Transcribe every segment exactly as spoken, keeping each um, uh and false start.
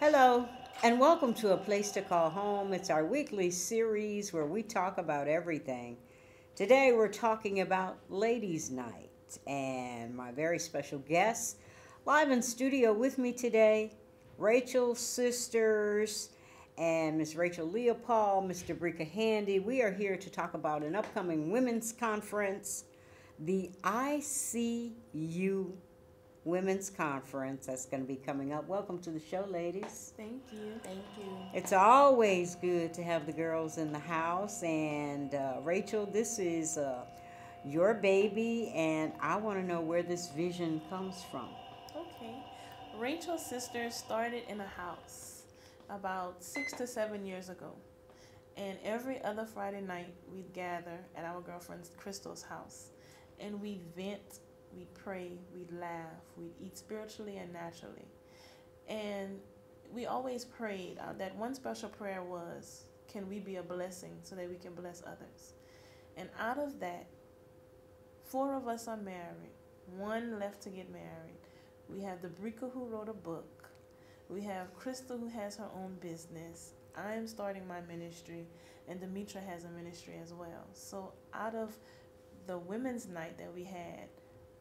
Hello, and welcome to A Place to Call Home. It's our weekly series where we talk about everything. Today we're talking about Ladies' Night, and my very special guest, live in studio with me today, Rachel Sisters and Miss Rachel Leopold, Miss Debrika Handy. We are here to talk about an upcoming women's conference, the I C U Women's Conference, that's going to be coming up. Welcome to the show, ladies. Thank you. Thank you. It's always good to have the girls in the house. And uh, Rachel, this is uh, your baby, and I want to know where this vision comes from. Okay. Rachel Sisters started in a house about six to seven years ago. And every other Friday night, we'd gather at our girlfriend Crystal's house, and we'd vent. We pray, we laugh, we eat spiritually and naturally. And we always prayed. Uh, that one special prayer was, can we be a blessing so that we can bless others? And out of that, four of us are married, one left to get married. We have Debrika, who wrote a book. We have Crystal, who has her own business. I'm starting my ministry, and Demetra has a ministry as well. So out of the women's night that we had,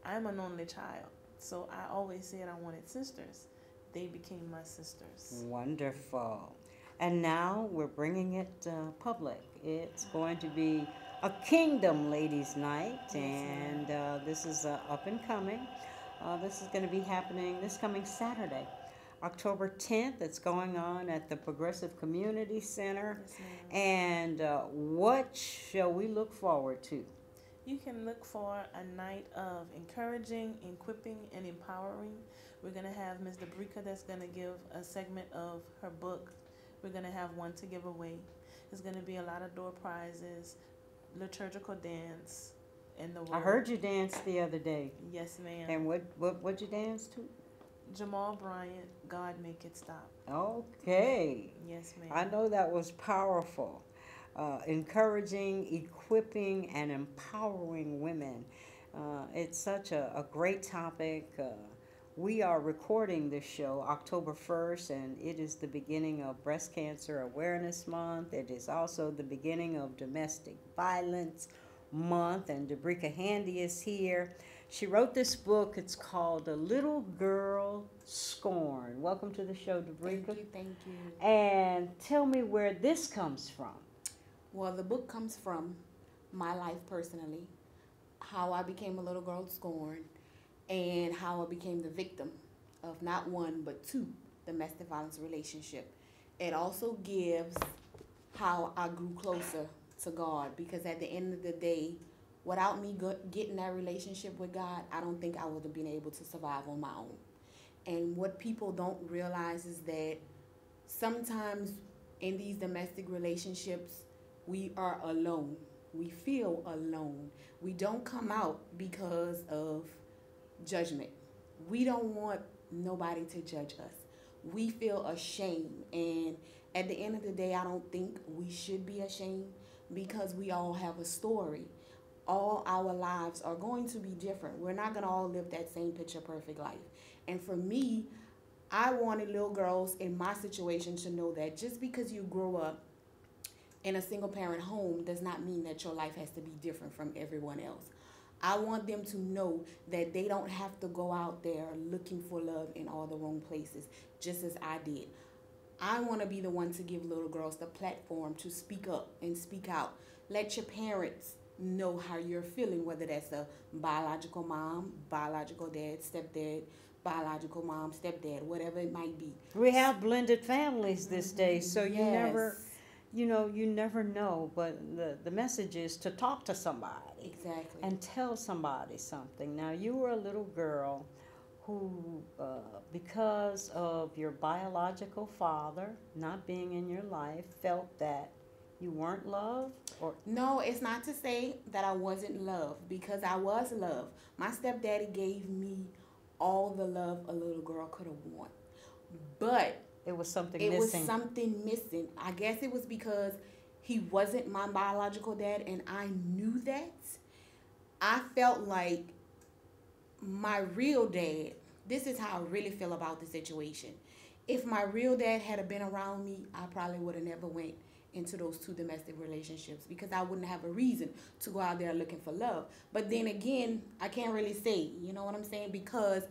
I'm an only child, so I always said I wanted sisters. They became my sisters. Wonderful. And now we're bringing it uh, public. It's going to be a Kingdom Ladies' Night, yes, and uh, this is uh, up and coming. Uh, this is going to be happening this coming Saturday, October tenth. It's going on at the Progressive Community Center. Yes, and uh, what shall we look forward to? You can look for a night of encouraging, equipping, and empowering. We're going to have Miz Debrika that's going to give a segment of her book. We're going to have one to give away. There's going to be a lot of door prizes, liturgical dance, and the word. I heard you dance the other day. Yes, ma'am. And what what what'd you dance to? Jamal Bryant, God Make It Stop. Okay. Yes, ma'am. I know that was powerful. Uh, encouraging, equipping, and empowering women. Uh, it's such a, a great topic. Uh, we are recording this show October first, and it is the beginning of Breast Cancer Awareness Month. It is also the beginning of Domestic Violence Month, and Debrika Handy is here. She wrote this book. It's called A Little Girl Scorn. Welcome to the show, Debrika. Thank you, thank you. And tell me where this comes from. Well, the book comes from my life personally, how I became a little girl scorned, and how I became the victim of not one but two domestic violence relationships. It also gives how I grew closer to God, because at the end of the day, without me getting that relationship with God, I don't think I would have been able to survive on my own. And what people don't realize is that sometimes in these domestic relationships, we are alone. We feel alone. We don't come out because of judgment. We don't want nobody to judge us. We feel ashamed. And at the end of the day, I don't think we should be ashamed, because we all have a story. All our lives are going to be different. We're not going to all live that same picture perfect life. And for me, I wanted little girls in my situation to know that just because you grow up in a single-parent home does not mean that your life has to be different from everyone else. I want them to know that they don't have to go out there looking for love in all the wrong places, just as I did. I want to be the one to give little girls the platform to speak up and speak out. Let your parents know how you're feeling, whether that's a biological mom, biological dad, stepdad, biological mom, stepdad, whatever it might be. We have blended families this day, so you yes. never... You know, you never know, but the, the message is to talk to somebody. Exactly. And tell somebody something. Now, you were a little girl who, uh, because of your biological father not being in your life, felt that you weren't loved? Or no, it's not to say that I wasn't loved, because I was loved. My stepdaddy gave me all the love a little girl could have wanted. But... It was something missing. It was something missing. I guess it was because he wasn't my biological dad, and I knew that. I felt like my real dad, this is how I really feel about the situation. if my real dad had been around me, I probably would have never went into those two domestic relationships, because I wouldn't have a reason to go out there looking for love. But then again, I can't really say, you know what I'm saying, because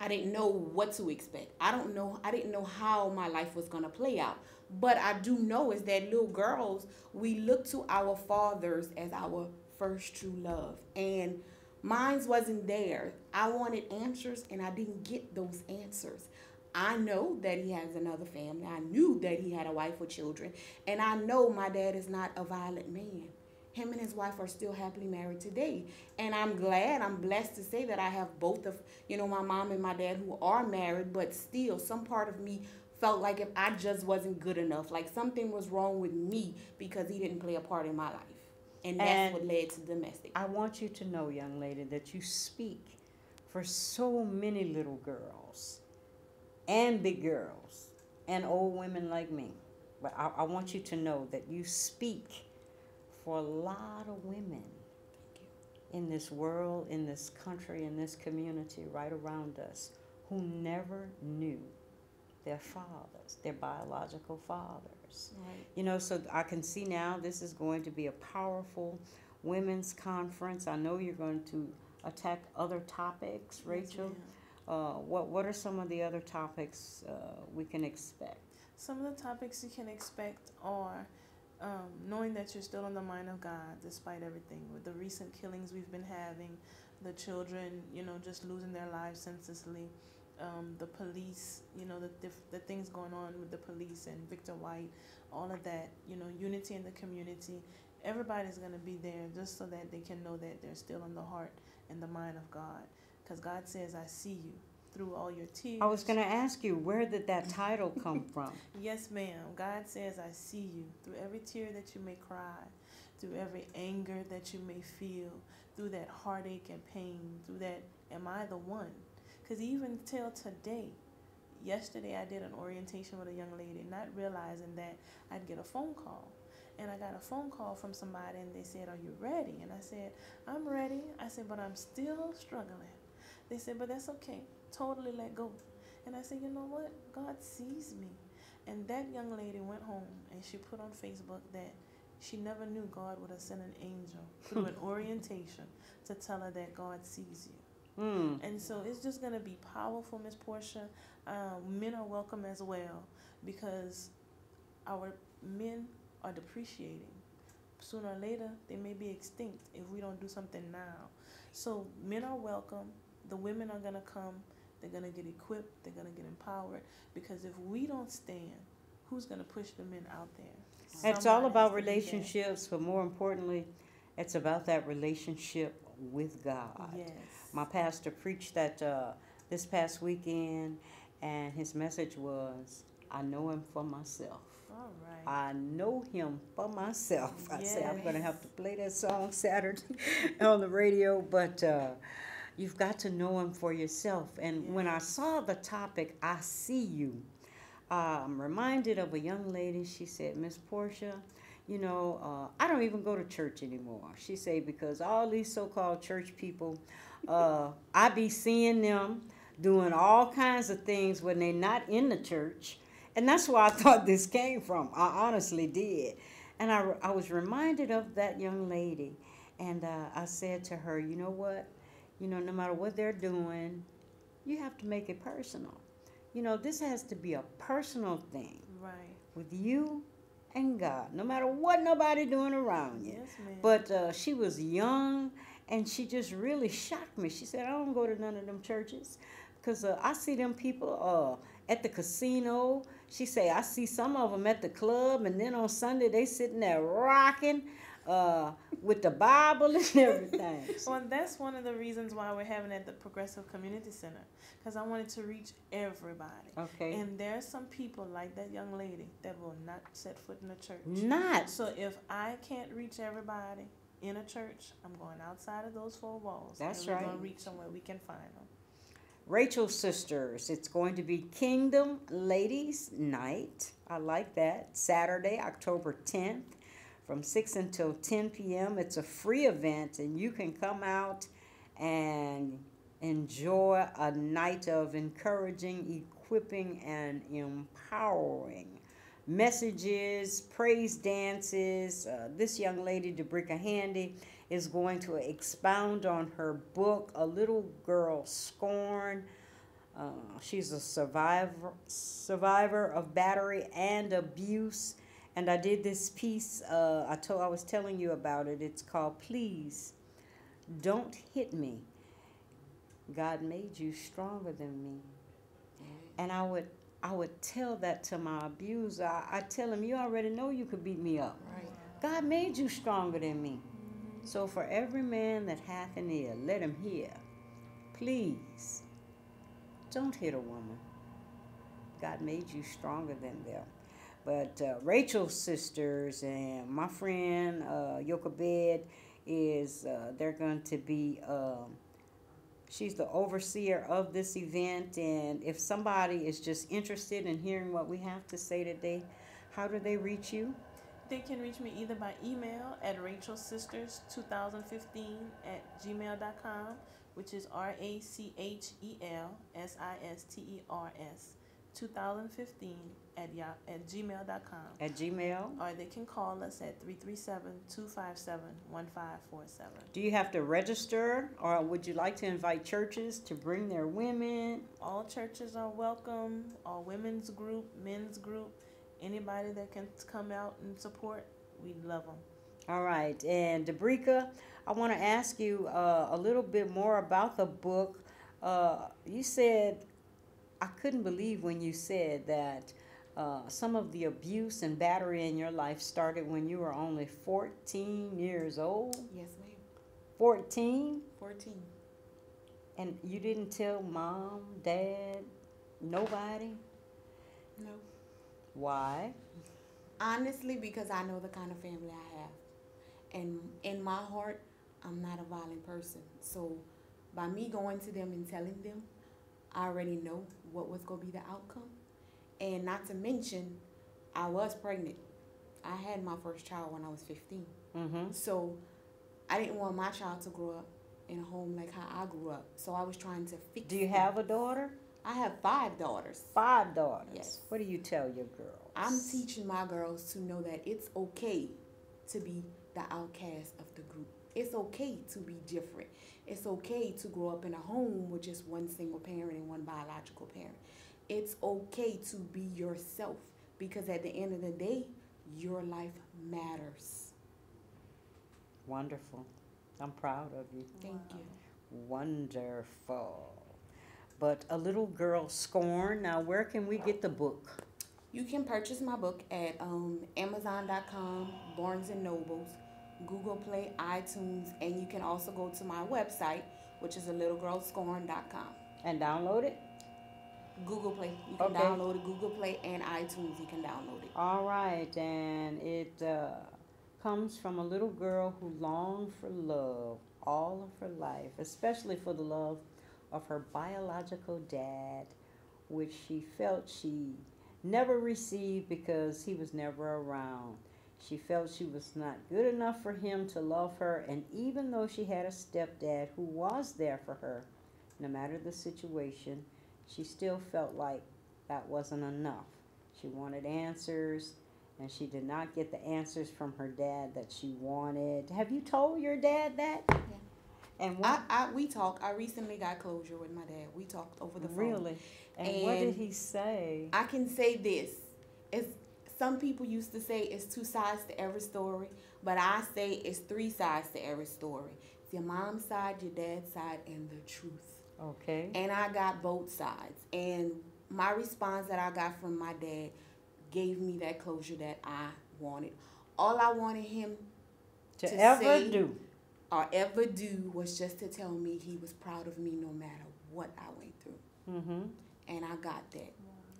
I didn't know what to expect. I don't know. I didn't know how my life was going to play out. But I do know is that little girls, we look to our fathers as our first true love. And mine wasn't there. I wanted answers, and I didn't get those answers. I know that he has another family. I knew that he had a wife with children. And I know my dad is not a violent man. Him and his wife are still happily married today. And I'm glad, I'm blessed to say that I have both of, you know, my mom and my dad who are married, but still some part of me felt like if I just wasn't good enough, like something was wrong with me because he didn't play a part in my life. And that's and what led to domestic. I want you to know, young lady, that you speak for so many little girls and big girls and old women like me. But I, I want you to know that you speak for a lot of women in this world, in this country, in this community right around us who never knew their fathers, their biological fathers. Right. You know, so I can see now this is going to be a powerful women's conference. I know you're going to attack other topics, Rachel. Yes, uh, what, what are some of the other topics uh, we can expect? Some of the topics you can expect are Um, knowing that you're still on the mind of God despite everything, with the recent killings we've been having, the children, you know, just losing their lives senselessly, um, the police, you know, the, diff- the things going on with the police and Victor White, all of that, you know, unity in the community. Everybody's going to be there just so that they can know that they're still on the heart and the mind of God, because God says, I see you through all your tears. I was going to ask you, where did that title come from? Yes, ma'am. God says, I see you through every tear that you may cry, through every anger that you may feel, through that heartache and pain, through that, am I the one? Because even till today, yesterday I did an orientation with a young lady, not realizing that I'd get a phone call. And I got a phone call from somebody, and they said, are you ready? And I said, I'm ready. I said, but I'm still struggling. They said, but that's okay. Totally let go. And I said, you know what? God sees me. And that young lady went home and she put on Facebook that she never knew God would have sent an angel through an orientation to tell her that God sees you. Mm. And so it's just going to be powerful, Miss Portia. Uh, men are welcome as well, because our men are depreciating. Sooner or later, they may be extinct if we don't do something now. So men are welcome. The women are going to come. They're going to get equipped. They're going to get empowered. Because if we don't stand, who's going to push the men out there? It's all about relationships, but more importantly, it's about that relationship with God. Yes. My pastor preached that uh, this past weekend, and his message was, I know him for myself. All right. I know him for myself. I yes. said, I'm going to have to play that song Saturday on the radio, but... Uh, You've got to know him for yourself. And yeah. when I saw the topic, I see you, uh, I'm reminded of a young lady. She said, Miss Portia, you know, uh, I don't even go to church anymore. She said, because all these so-called church people, uh, I be seeing them doing all kinds of things when they're not in the church. And that's where I thought this came from. I honestly did. And I, I was reminded of that young lady. And uh, I said to her, you know what? You know, no matter what they're doing, you have to make it personal. You know, this has to be a personal thing. Right. With you and God, no matter what nobody doing around you. Yes, ma'am. But uh, she was young, and she just really shocked me. She said, I don't go to none of them churches because uh, I see them people uh, at the casino. She said, I see some of them at the club, and then on Sunday they sitting there rocking. Uh, with the Bible and everything. Well, that's one of the reasons why we're having it at the Progressive Community Center, because I wanted to reach everybody. Okay. And there are some people like that young lady that will not set foot in a church. Not. So if I can't reach everybody in a church, I'm going outside of those four walls. That's right. We're going to reach somewhere we can find them. Rachel Sisters, it's going to be Kingdom Ladies Night. I like that. Saturday, October tenth. From six until ten p m It's a free event, and you can come out and enjoy a night of encouraging, equipping, and empowering messages, praise dances. Uh, this young lady, Debrika Handy, is going to expound on her book, A Little Girl Scorn. Uh, she's a survivor, survivor of battery and abuse. And I did this piece, uh, I, told, I was telling you about it. It's called, Please Don't Hit Me. God made you stronger than me. And I would I would tell that to my abuser. I, I tell him, you already know you could beat me up. Right. God made you stronger than me. Mm-hmm. So for every man that hath an ear, let him hear. Please, don't hit a woman. God made you stronger than them. But uh, Rachel Sisters and my friend uh, Yokebed is, uh, they're going to be, uh, she's the overseer of this event. And if somebody is just interested in hearing what we have to say today, how do they reach you? They can reach me either by email at rachel sisters two thousand fifteen at gmail dot com, which is R A C H E L S I S T E R S. two thousand fifteen at gmail dot com. At Gmail. Or they can call us at three three seven, two five seven, one five four seven. Do you have to register, or would you like to invite churches to bring their women? All churches are welcome. All women's group, men's group, anybody that can come out and support, we love them. All right. And Debrika, I want to ask you uh, a little bit more about the book. Uh, you said... I couldn't believe when you said that uh, some of the abuse and battery in your life started when you were only fourteen years old. Yes, ma'am. fourteen? fourteen. And you didn't tell mom, dad, nobody? No. Why? Honestly, because I know the kind of family I have. And in my heart, I'm not a violent person. So by me going to them and telling them, I already know what was going to be the outcome. And not to mention, I was pregnant. I had my first child when I was fifteen. Mm-hmm. So I didn't want my child to grow up in a home like how I grew up. So I was trying to fix it. Do you them. have a daughter? I have five daughters. Five daughters. Yes. What do you tell your girls? I'm teaching my girls to know that it's okay to be the outcast of the group. It's okay to be different. It's okay to grow up in a home with just one single parent and one biological parent. It's okay to be yourself, because at the end of the day, your life matters. Wonderful. I'm proud of you. Thank wow. you. Wonderful. But A Little Girl Scorn, now where can we get the book? You can purchase my book at um, amazon dot com, Barnes and Nobles, Google Play, iTunes, and you can also go to my website, which is a little girl scorn dot com. And download it? Google Play. You can okay. download it. Google Play and iTunes, you can download it. All right. And it uh, comes from a little girl who longed for love all of her life, especially for the love of her biological dad, which she felt she never received because he was never around. She felt she was not good enough for him to love her, and even though she had a stepdad who was there for her, no matter the situation, she still felt like that wasn't enough. She wanted answers, and she did not get the answers from her dad that she wanted. Have you told your dad that? Yeah. And I, I, we talked. I recently got closure with my dad. We talked over the phone. Really? And, and what did he say? I can say this. It's... Some people used to say it's two sides to every story, but I say it's three sides to every story. It's your mom's side, your dad's side, and the truth. Okay. And I got both sides. And my response that I got from my dad gave me that closure that I wanted. All I wanted him to, to ever say do or ever do was just to tell me he was proud of me no matter what I went through. Mm-hmm. And I got that.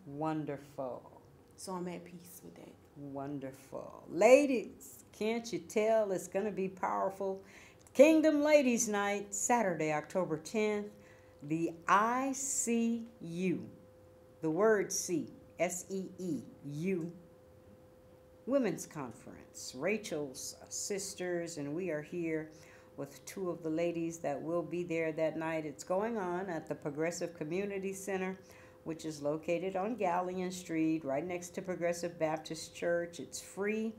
Wonderful. So I'm at peace with that. Wonderful. Ladies, can't you tell it's going to be powerful? Kingdom Ladies Night, Saturday, October tenth, the I C U, the word C, S E E U, Women's Conference, Rachel's Sisters, and we are here with two of the ladies that will be there that night. It's going on at the Progressive Community Center, which is located on Galleon Street, right next to Progressive Baptist Church. It's free.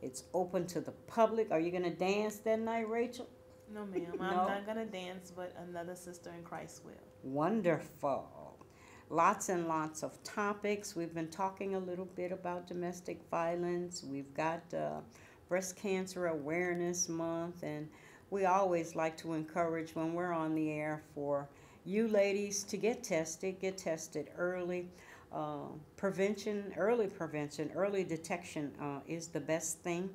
It's open to the public. Are you going to dance that night, Rachel? No, ma'am. No? I'm not going to dance, but another sister in Christ will. Wonderful. Lots and lots of topics. We've been talking a little bit about domestic violence. We've got uh, Breast Cancer Awareness Month, and we always like to encourage when we're on the air for you ladies to get tested, get tested early. Uh, prevention, early prevention, early detection uh, is the best thing,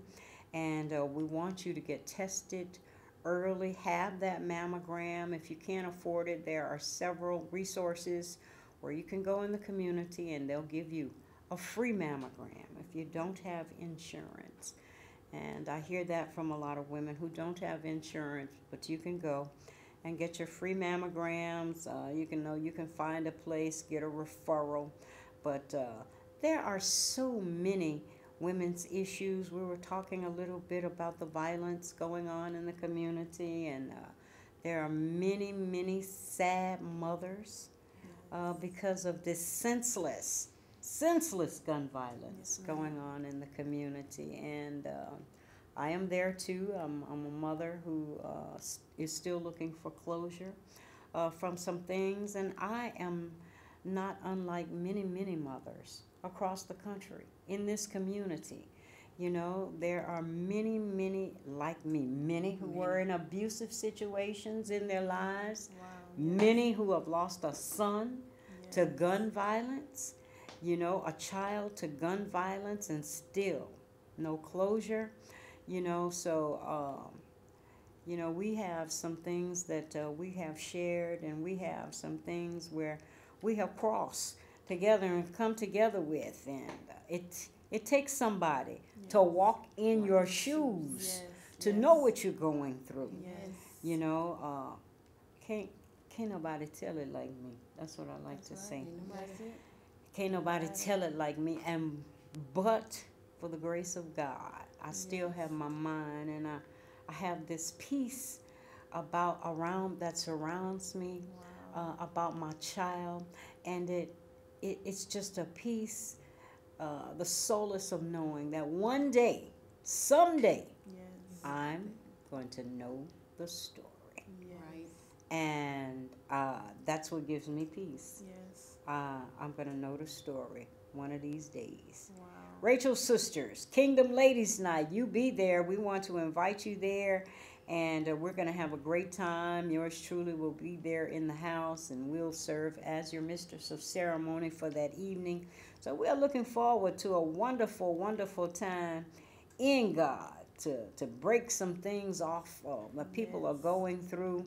and uh, we want you to get tested early. Have that mammogram. If you can't afford it, there are several resources where you can go in the community and they'll give you a free mammogram if you don't have insurance. And I hear that from a lot of women who don't have insurance, but you can go and get your free mammograms. Uh, you can know you can find a place, get a referral. But uh, there are so many women's issues. We were talking a little bit about the violence going on in the community, and uh, there are many, many sad mothers uh, because of this senseless, senseless gun violence mm-hmm. going on in the community. And uh, I am there too. I'm, I'm a mother who uh, is still looking for closure uh, from some things, and I am not unlike many, many mothers across the country in this community. You know, there are many, many like me, many who were in abusive situations in their lives, wow. many who have lost a son yeah. to gun violence, you know, a child to gun violence, and still no closure. You know, so, um, you know, we have some things that uh, we have shared, and we have some things where we have crossed together and come together with. And it it takes somebody yes. to walk in walk your in shoes, shoes. Yes, to yes. know what you're going through. Yes. You know, uh, can't, can't nobody tell it like me. That's what I like That's to right. say. That's it. Can't nobody That's tell it like me. And but for the grace of God, I still have my mind, and I, I have this peace about around that surrounds me, wow. uh, about my child, and it, it it's just a peace, uh, the solace of knowing that one day, someday, yes. I'm going to know the story, yes. right. and uh, that's what gives me peace. Yes, uh, I'm going to know the story one of these days. Wow. Rachel Sisters, Kingdom Ladies Night. You be there. We want to invite you there, and uh, we're going to have a great time. Yours truly will be there in the house, and we'll serve as your mistress of ceremony for that evening. So we're looking forward to a wonderful, wonderful time in God to, to break some things off uh, that people yes. are going through,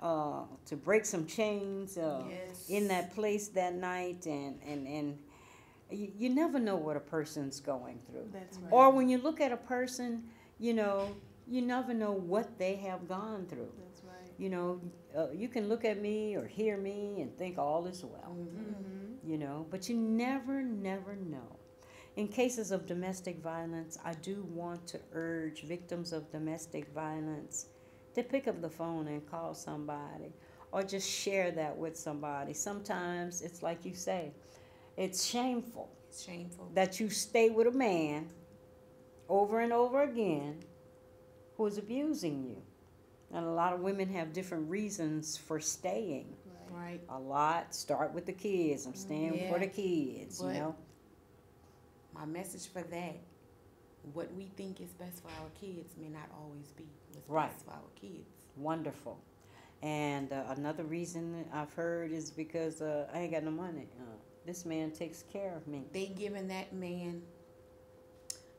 uh, to break some chains uh, yes. in that place that night, and and and. You never know what a person's going through. That's right. Or when you look at a person, you know, you never know what they have gone through. That's right. You know, uh, you can look at me or hear me and think all is well. Mm-hmm. You know, but you never, never know. In cases of domestic violence, I do want to urge victims of domestic violence to pick up the phone and call somebody or just share that with somebody. Sometimes it's like you say, It's shameful, it's shameful that you stay with a man over and over again who is abusing you. And a lot of women have different reasons for staying. Right. right. A lot start with the kids. I'm staying yeah. for the kids, but you know. My message for that, what we think is best for our kids may not always be what's right. best for our kids. Wonderful. And uh, another reason I've heard is because uh, I ain't got no money. Uh, This man takes care of me. They giving that man,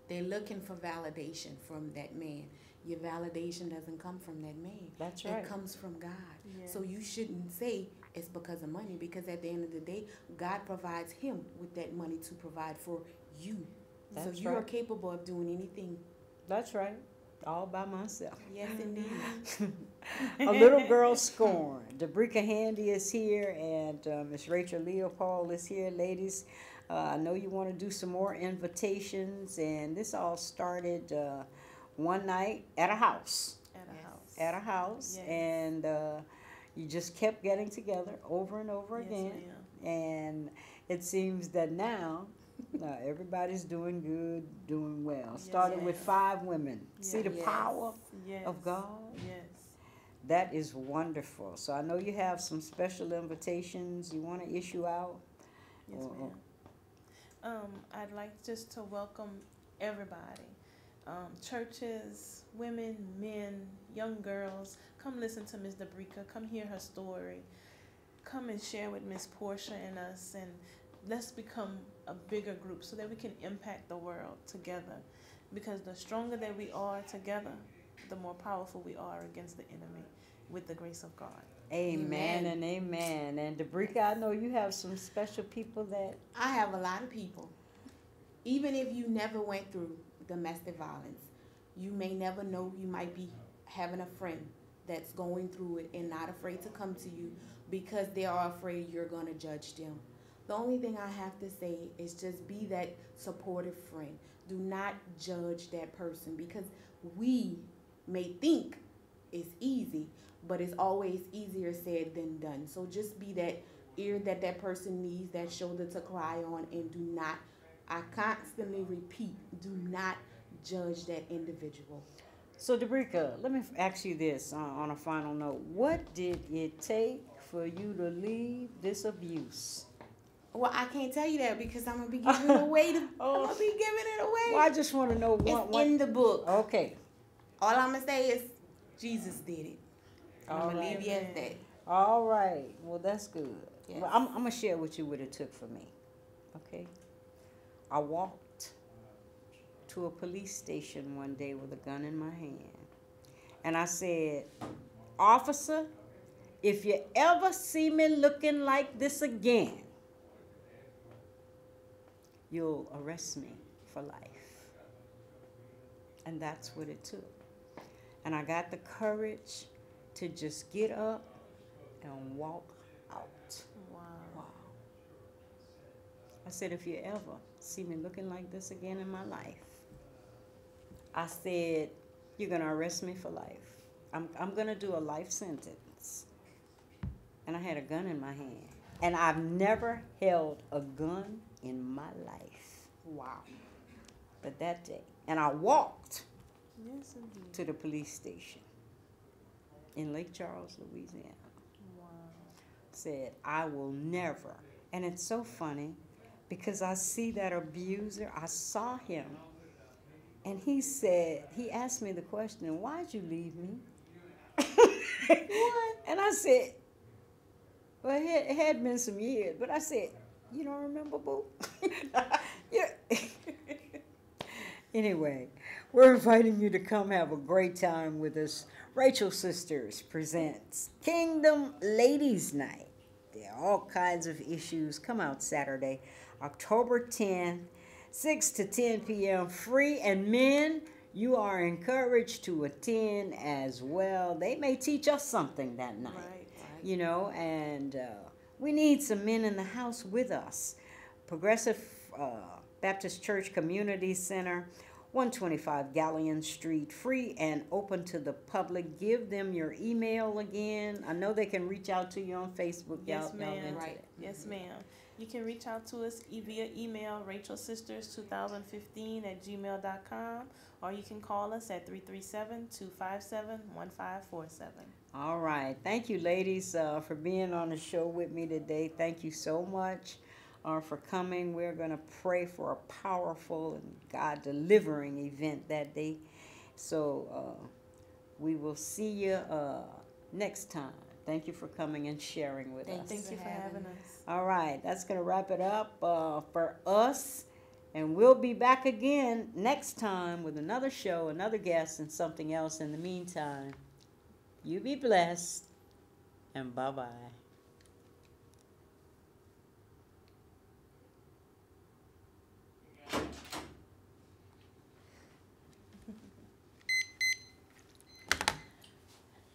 they're looking for validation from that man. Your validation doesn't come from that man. That's right. It comes from God. Yes. So you shouldn't say it's because of money, because at the end of the day, God provides him with that money to provide for you. That's so you right. are capable of doing anything. That's right. All by myself. Yes, indeed. A Little Girl Scorn. Debrika Handy is here, and uh, Miss Rachel Leopold is here. Ladies, uh, I know you want to do some more invitations, and this all started uh, one night at a house. At a yes. house. at a house, yes. and uh, you just kept getting together over and over yes, again. Ma'am. And it seems that now uh, everybody's doing good, doing well. Yes, Started yes. with five women. Yes. See the yes. power yes. of God? Yes. That is wonderful. So I know you have some special invitations you want to issue out. Yes, uh-oh. ma'am. Um, I'd like just to welcome everybody. Um, churches, women, men, young girls, come listen to Miz Debrika. Come hear her story. Come and share with Miz Portia and us, and let's become a bigger group so that we can impact the world together. Because the stronger that we are together, the more powerful we are against the enemy with the grace of God. Amen, amen. And amen. And Debrika, I know you have some special people that... I have a lot of people. Even if you never went through domestic violence, you may never know, you might be having a friend that's going through it and not afraid to come to you because they are afraid you're going to judge them. The only thing I have to say is just be that supportive friend. Do not judge that person, because we may think it's easy, but it's always easier said than done. So just be that ear that that person needs, that shoulder to cry on, and do not, I constantly repeat, do not judge that individual. So Debrika, let me ask you this uh, on a final note. What did it take for you to leave this abuse? Well, I can't tell you that because I'm going to be giving it away. To, oh. I'm going to be giving it away. Well, I just want to know what. It's what, in the book. Okay. All I'm going to say is Jesus did it. I'm going to leave you at that. All right. Well, that's good. Yes. Well, I'm, I'm going to share with you what it took for me. Okay. I walked to a police station one day with a gun in my hand. And I said, "Officer, if you ever see me looking like this again, you'll arrest me for life." And that's what it took. And I got the courage to just get up and walk out. Wow. Wow. I said, "If you ever see me looking like this again in my life," I said, "you're going to arrest me for life. I'm, I'm going to do a life sentence." And I had a gun in my hand. And I've never held a gun in my life. Wow. But that day. And I walked yes, indeed. to the police station in Lake Charles, Louisiana. Wow. Said, "I will never." And it's so funny, because I see that abuser, I saw him, and he said, he asked me the question, "Why'd you leave me?" What? And I said, well, it, it had been some years, but I said, "You don't remember, boo?" Anyway, we're inviting you to come have a great time with us. Rachel Sisters presents Kingdom Ladies Night. There are all kinds of issues. Come out Saturday, October tenth, six to ten p m free. And men, you are encouraged to attend as well. They may teach us something that night, right, right. you know, and uh, we need some men in the house with us. Progressive uh, Baptist Church Community Center, one twenty-five Galleon Street, free and open to the public. Give them your email again. I know they can reach out to you on Facebook. Yes, ma'am. Right. Mm-hmm. Yes, ma'am. You can reach out to us via email, rachel sisters two thousand fifteen at gmail dot com, or you can call us at three three seven, two five seven, one five four seven. All right. Thank you, ladies, uh, for being on the show with me today. Thank you so much. Uh, for coming. We're going to pray for a powerful and God-delivering event that day. So uh, we will see you uh, next time. Thank you for coming and sharing with us. Thank you for having us. All right. That's going to wrap it up uh, for us. And we'll be back again next time with another show, another guest, and something else. In the meantime, you be blessed, and bye-bye.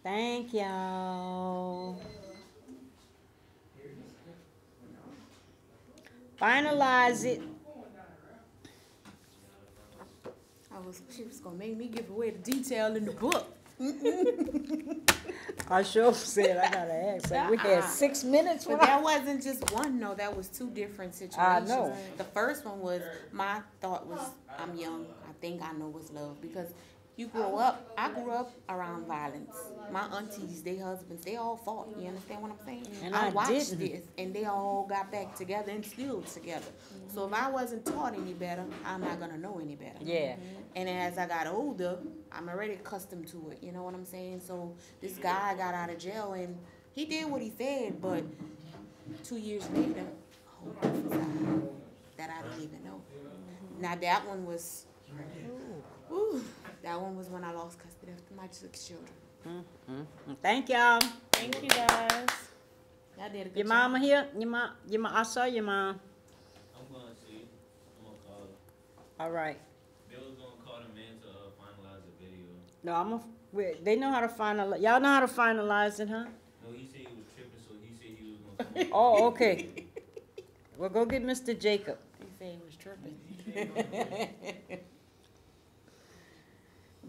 Thank y'all. Finalize it. I was, she was gonna make me give away the detail in the book. I sure said I gotta ask. Like, we had six minutes. But that I... wasn't just one. No, that was two different situations. I know. The first one was my thought was I'm young. I think I know what's love because you grow up. I grew up around violence. My aunties, their husbands, they all fought. You understand what I'm saying? And I, I watched didn't. this, and they all got back together and still together. Mm-hmm. So if I wasn't taught any better, I'm not gonna know any better. Yeah. Mm-hmm. And as I got older, I'm already accustomed to it. You know what I'm saying? So this guy got out of jail, and he did what he said, but two years later, oh, that I didn't even know. Mm-hmm. Now that one was. Ooh. Ooh. That one was when I lost custody of my six children. Mm-hmm. Thank y'all. Thank you guys. Y'all did a good job. Your mama here? Your mom? Your mom? I saw your mom. I'm gonna see. I'm gonna call her. All right. They was gonna call the man to uh, finalize the video. No, I'm gonna. Wait, they know how to finalize. Y'all know how to finalize it, huh? No, he said he was tripping, so he said he was gonna. Come oh, okay. Well, go get Mister Jacob. He said he was tripping.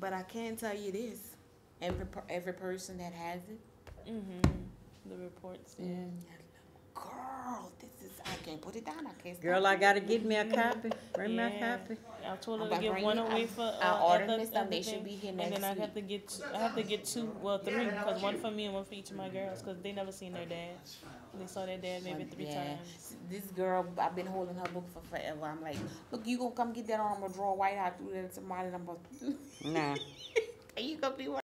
But I can tell you this, every, every person that has it, mm-hmm. the reports, yeah. Girl, this is, I can't put it down, I can't Girl, I gotta get me a copy, bring yeah. me a copy. I told her to get one away for, uh, I ordered this stuff, they should be here next week. And then I have to get, two, I have to get two, well, three, because one for me and one for each of my girls, because they never seen their dad. They saw their dad maybe three yeah. times. This girl, I've been holding her book for forever. I'm like, look, you gonna come get that, or I'm gonna draw white out through that tomorrow, and I'm gonna, nah. Are you gonna be one?